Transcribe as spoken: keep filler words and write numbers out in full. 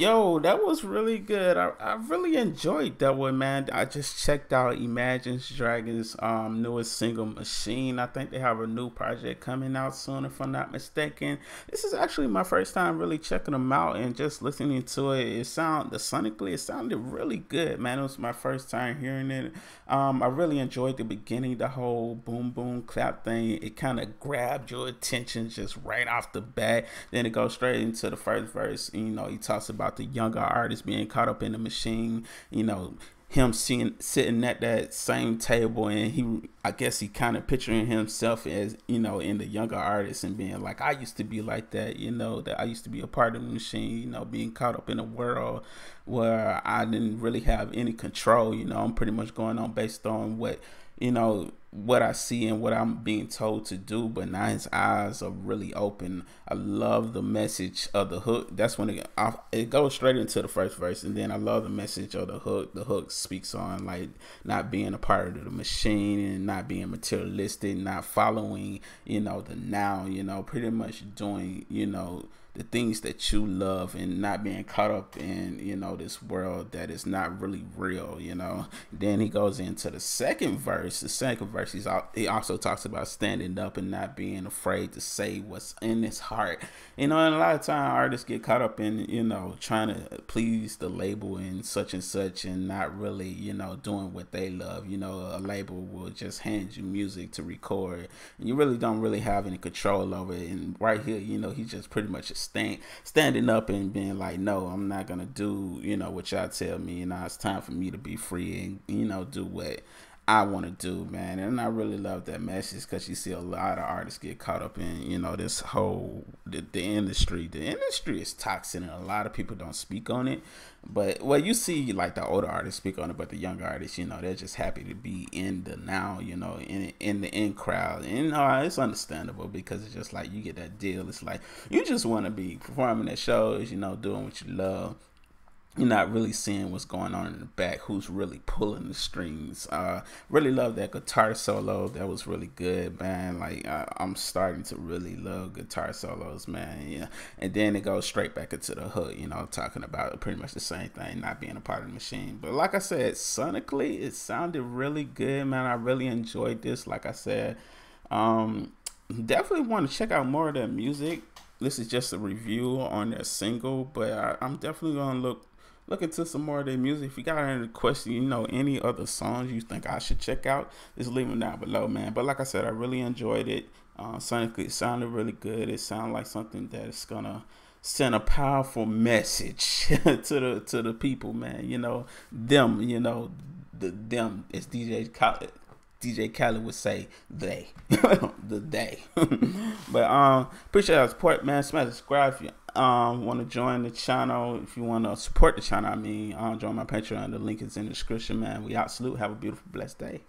Yo, that was really good. I, I really enjoyed that one, man. I just checked out Imagine Dragons' um, newest single, Machine. I think they have a new project coming out soon, if I'm not mistaken. This is actually my first time really checking them out and just listening to it. It sound, the sonically, it sounded really good, man. It was my first time hearing it. Um, I really enjoyed the beginning, the whole boom, boom, clap thing. It kind of grabbed your attention just right off the bat. Then it goes straight into the first verse. You know, he talks about the younger artists being caught up in the machine, you know, him seeing, sitting at that same table, and he, I guess he kind of picturing himself as, you know, in the younger artists and being like, I used to be like that, you know, that I used to be a part of the machine, you know, being caught up in a world where I didn't really have any control, you know, I'm pretty much going on based on what, you know, what I see and what I'm being told to do, but now his eyes are really open. I love the message of the hook. That's when it, I, it goes straight into the first verse, and then I love the message of the hook. The hook speaks on like not being a part of the machine and not being materialistic, not following, you know, the now, you know, pretty much doing, you know, the things that you love and not being caught up in, you know, this world that is not really real, you know. Then he goes into the second verse. The second verse, he's all, he also talks about standing up and not being afraid to say what's in his heart. You know, and a lot of time artists get caught up in, you know, trying to please the label and such and such and not really, you know, doing what they love. You know, a label will just hand you music to record, and you really don't really have any control over it. And right here, you know, he just pretty much Stand, standing up and being like, no, I'm not gonna do, you know, what y'all tell me. You know, it's time for me to be free and, you know, do what I want to do, man. And I really love that message, because you see a lot of artists get caught up in, you know, this whole the, the industry the industry is toxic, and a lot of people don't speak on it. But well, you see like the older artists speak on it, but the younger artists, you know, they're just happy to be in the now, you know, in in the in crowd. And uh, it's understandable, because it's just like you get that deal. It's like you just want to be performing at shows, you know, doing what you love. You're not really seeing what's going on in the back, who's really pulling the strings. Uh, really love that guitar solo. That was really good, man. Like, I, I'm starting to really love guitar solos, man. Yeah. And then it goes straight back into the hook, you know, talking about pretty much the same thing, not being a part of the machine. But like I said, sonically, it sounded really good, man. I really enjoyed this. Like I said, um, definitely want to check out more of their music. This is just a review on their single, but I, I'm definitely going to look Look into some more of their music. If you got any questions, you know, any other songs you think I should check out, just leave them down below, man. But like I said, I really enjoyed it. Uh, sonically, it sounded really good. It sounded like something that is gonna send a powerful message to the to the people, man. You know, them. You know, the them. It's D J Khaled. D J Khaled would say they, the they. But um, appreciate your support, man. Smash subscribe if you um want to join the channel. If you want to support the channel, I mean, um, join my Patreon. The link is in the description, man. We out. Salute. Have a beautiful, blessed day.